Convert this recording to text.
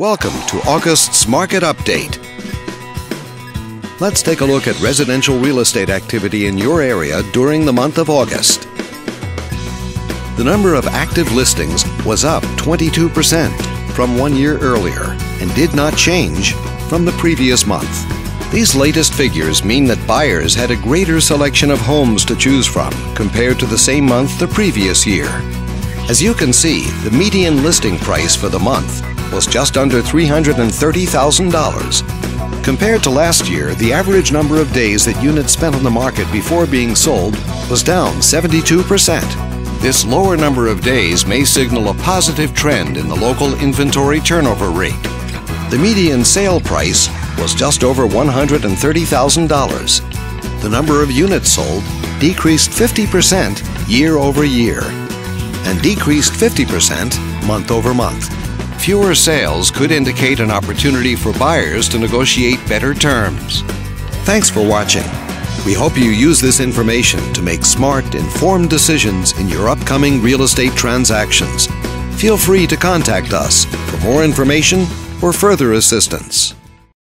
Welcome to August's Market Update. Let's take a look at residential real estate activity in your area during the month of August. The number of active listings was up 22% from one year earlier and did not change from the previous month. These latest figures mean that buyers had a greater selection of homes to choose from compared to the same month the previous year. As you can see, the median listing price for the month was just under $330,000. Compared to last year, the average number of days that units spent on the market before being sold was down 72%. This lower number of days may signal a positive trend in the local inventory turnover rate. The median sale price was just over $130,000. The number of units sold decreased 50% year over year and decreased 50% month over month. Fewer sales could indicate an opportunity for buyers to negotiate better terms. Thanks for watching. We hope you use this information to make smart, informed decisions in your upcoming real estate transactions. Feel free to contact us for more information or further assistance.